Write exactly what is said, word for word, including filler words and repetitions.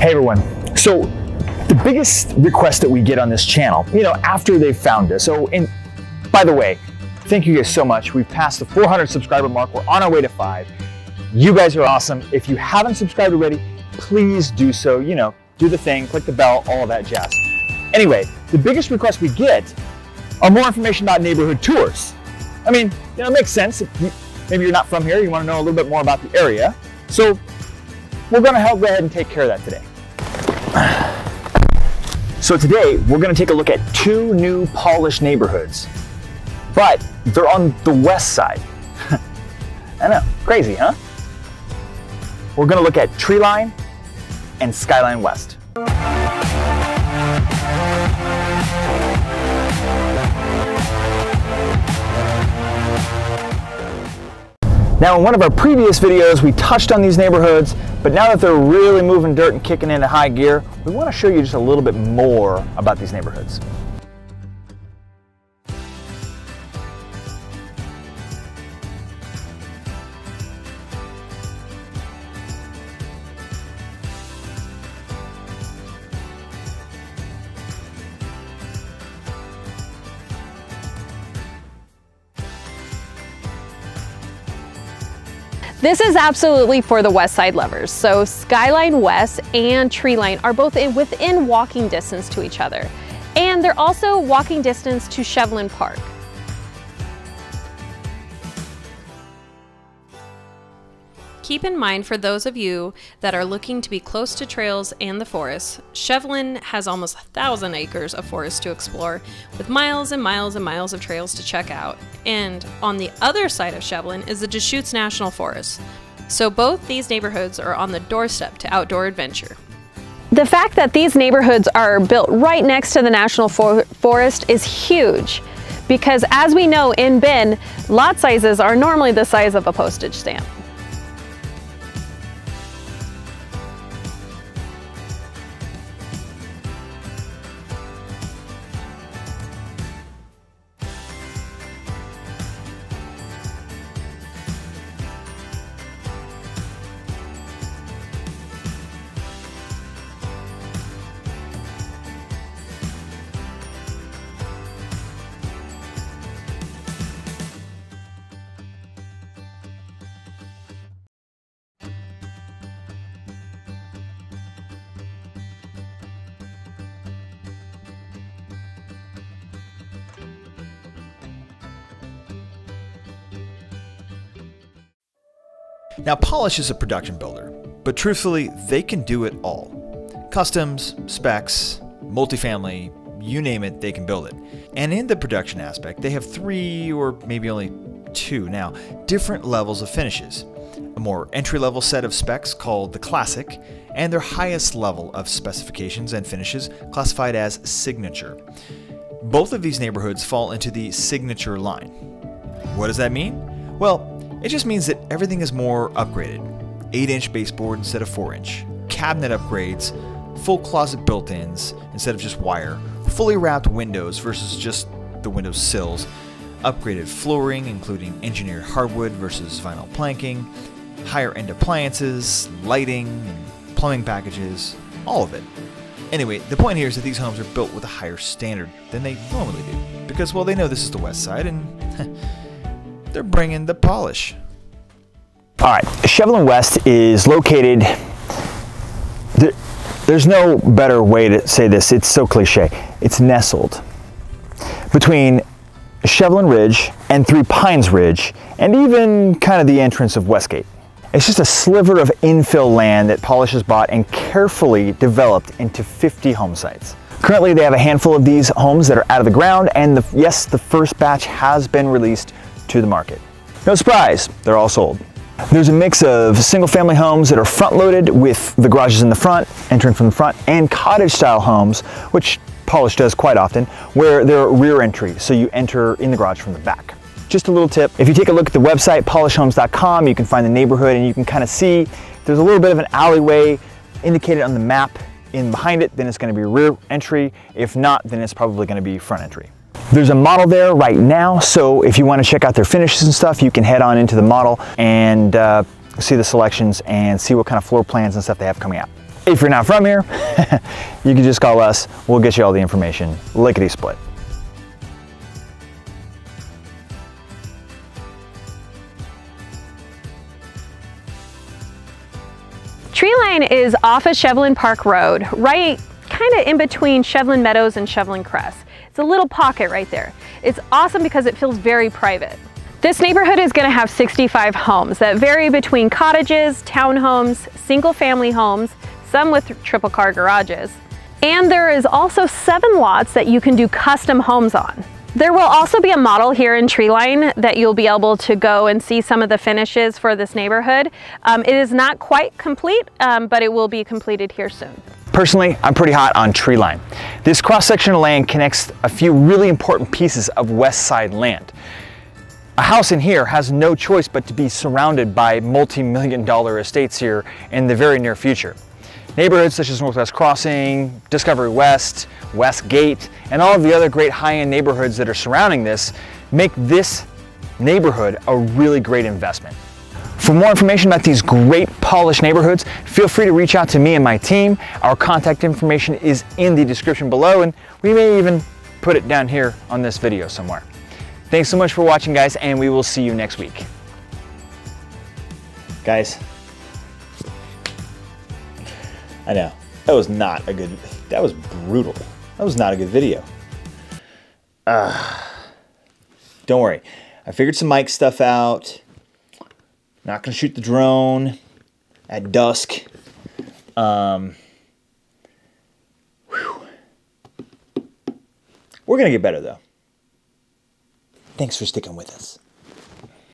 Hey everyone, so the biggest request that we get on this channel, you know, after they've found us, so, and by the way, thank you guys so much. We've passed the four hundred subscriber mark. We're on our way to five. You guys are awesome. If you haven't subscribed already, please do so. You know, do the thing, click the bell, all of that jazz. Anyway, the biggest request we get are more information about neighborhood tours. I mean, you know, it makes sense. If you, maybe you're not from here, you want to know a little bit more about the area. So we're going to help go ahead and take care of that today. So today we're going to take a look at two new Pahlisch neighborhoods, but they're on the west side. I know, crazy, huh? We're going to look at Treeline and Skyline West. Now, in one of our previous videos, we touched on these neighborhoods, but now that they're really moving dirt and kicking into high gear, we want to show you just a little bit more about these neighborhoods. This is absolutely for the west side lovers. So Skyline West and Treeline are both in, within walking distance to each other. And they're also walking distance to Shevlin Park. Keep in mind for those of you that are looking to be close to trails and the forest, Shevlin has almost a thousand acres of forest to explore with miles and miles and miles of trails to check out. And on the other side of Shevlin is the Deschutes National Forest. So both these neighborhoods are on the doorstep to outdoor adventure. The fact that these neighborhoods are built right next to the National for- Forest is huge because, as we know, in Bend, lot sizes are normally the size of a postage stamp. Now, Pahlisch is a production builder, but truthfully, they can do it all. Customs, specs, multifamily, you name it, they can build it. And in the production aspect, they have three, or maybe only two now, different levels of finishes. A more entry-level set of specs called the Classic, and their highest level of specifications and finishes classified as Signature. Both of these neighborhoods fall into the Signature line. What does that mean? Well, it just means that everything is more upgraded. eight inch baseboard instead of four inch, cabinet upgrades, full closet built-ins instead of just wire, fully wrapped windows versus just the window sills, upgraded flooring including engineered hardwood versus vinyl planking, higher-end appliances, lighting, and plumbing packages, all of it. Anyway, the point here is that these homes are built with a higher standard than they normally do because, well, they know this is the west side and they're bringing the Pahlisch. All right, Shevlin West is located, there, there's no better way to say this, it's so cliche. It's nestled between Shevlin Ridge and Three Pines Ridge and even kind of the entrance of Westgate. It's just a sliver of infill land that Pahlisch has bought and carefully developed into fifty home sites. Currently, they have a handful of these homes that are out of the ground and the, yes, the first batch has been released to the market. No surprise, they're all sold. There's a mix of single family homes that are front loaded with the garages in the front, entering from the front, and cottage style homes, which Pahlisch does quite often, where they're rear entry, so you enter in the garage from the back. Just a little tip, if you take a look at the website, Pahlisch Homes dot com, you can find the neighborhood and you can kind of see there's a little bit of an alleyway indicated on the map in behind it, then it's going to be rear entry. If not, then it's probably going to be front entry. There's a model there right now, so if you want to check out their finishes and stuff, you can head on into the model and uh, see the selections and see what kind of floor plans and stuff they have coming out. If you're not from here, you can just call us. We'll get you all the information lickety-split. Treeline is off of Shevlin Park Road, right kind of in between Shevlin Meadows and Shevlin Crest. It's a little pocket right there. It's awesome because it feels very private. This neighborhood is going to have sixty-five homes that vary between cottages, townhomes, single family homes, some with triple car garages. And there is also seven lots that you can do custom homes on. There will also be a model here in Treeline that you'll be able to go and see some of the finishes for this neighborhood. Um, it is not quite complete, um, but it will be completed here soon. Personally, I'm pretty hot on Treeline. This cross-sectional land connects a few really important pieces of West Side land. A house in here has no choice but to be surrounded by multi-million dollar estates here in the very near future. Neighborhoods such as Northwest Crossing, Discovery West, Westgate, and all of the other great high-end neighborhoods that are surrounding this make this neighborhood a really great investment. For more information about these great Pahlisch neighborhoods, feel free to reach out to me and my team. Our contact information is in the description below, and we may even put it down here on this video somewhere. Thanks so much for watching, guys, and we will see you next week. Guys. I know, that was not a good, that was brutal. That was not a good video. Uh, don't worry, I figured some mic stuff out. Not gonna shoot the drone at dusk. Um, whew. We're gonna get better though. Thanks for sticking with us.